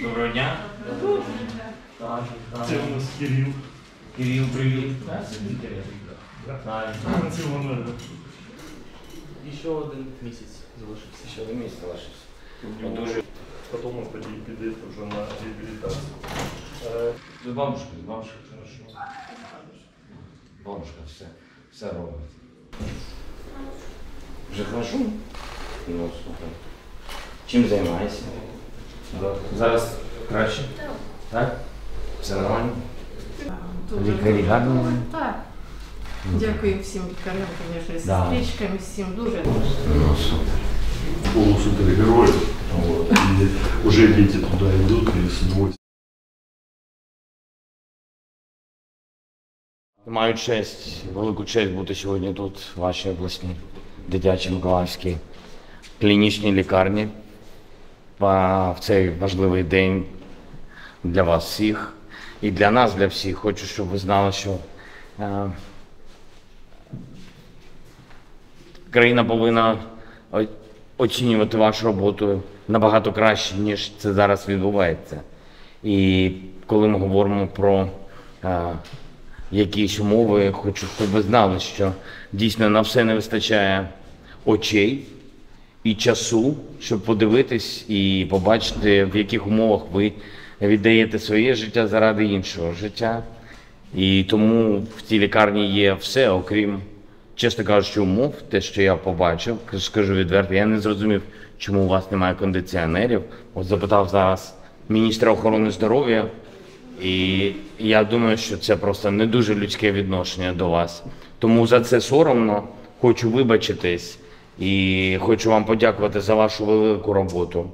Доброго дня. Це у нас Кирил. Кирил, привіт. Це воно. Ще один місяць залишився. Ще один місяць залишився. Потім тоді піде вже на реабілітацію. З бабушкою, хорошо. Бабушка все робить. Вже хорошо? Ну, супер. Чим займаєшся? Зараз краще? Так. Все нормально? Лікарі гарно? Так. Дякую всім лікарям, звісно, і сестричкам, всім дуже. Ну, супер. Школу супергероїв. Уже дети туда идут и с удовольствием. Маю честь, велику честь бути сьогодні тут, в вашій обласній дитячій Миколаївській клінічній лікарні. В цей важливий день для вас всіх і для нас, для всіх. Хочу, щоб ви знали, що країна повинна оцінювати вашу роботу набагато краще, ніж це зараз відбувається. І коли ми говоримо про якісь умови, хочу, щоб ви знали, що дійсно на все не вистачає очей і часу, щоб подивитись і побачити, в яких умовах ви віддаєте своє життя заради іншого життя. І тому в цій лікарні є все, окрім, чесно кажучи, умов. Те, що я побачив, скажу відверто, я не зрозумів, чому у вас немає кондиціонерів. От запитав зараз міністра охорони здоров'я, і я думаю, що це просто не дуже людське відношення до вас. Тому за це соромно, хочу вибачитись і хочу вам подякувати за вашу велику роботу,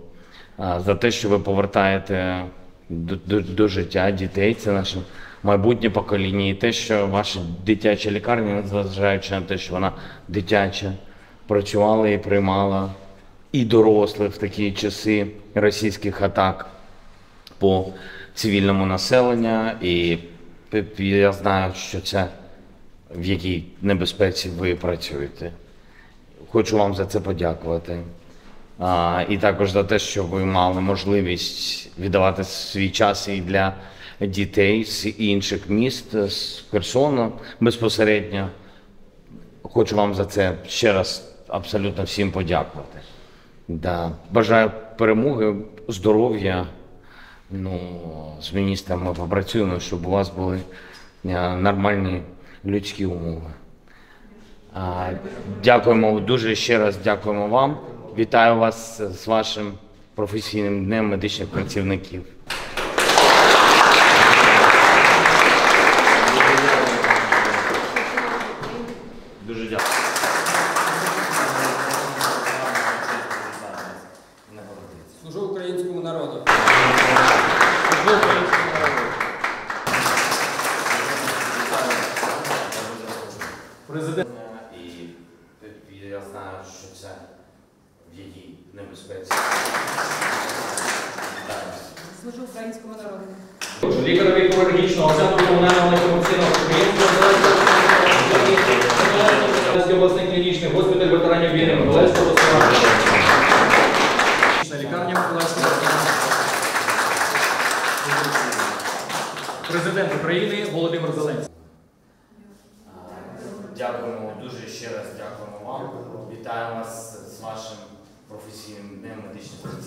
за те, що ви повертаєте до життя дітей, це наше майбутнє покоління. І те, що ваша дитяча лікарня, незважаючи на те, що вона дитяча, працювала і приймала і дорослих в такі часи російських атак по цивільному населенню. І я знаю, що це в якій небезпеці ви працюєте. Хочу вам за це подякувати. І також за те, що ви мали можливість віддавати свій час і для дітей з інших міст, з Херсона безпосередньо. Хочу вам за це ще раз абсолютно всім подякувати. Да. Бажаю перемоги, здоров'я. Ну, з міністром ми попрацюємо, щоб у вас були нормальні людські умови. Дякуємо дуже ще раз, дякуємо вам. Вітаю вас з вашим професійним днем медичних працівників. Дуже дякую. Служу українському народу. Президент. І я знаю, що це в якій небезпеці. Служу українському народу. Лікареві хірургічного центру комунального некомерційного підприємства обласний клінічний госпіталь ветеранів війни Миколаївського обласного лікарня Миколаївського Президент України Володимир Зеленський. Дякуємо дуже ще раз, дякуємо вам. Вітаю вас з вашим професійним днем медичних працівників.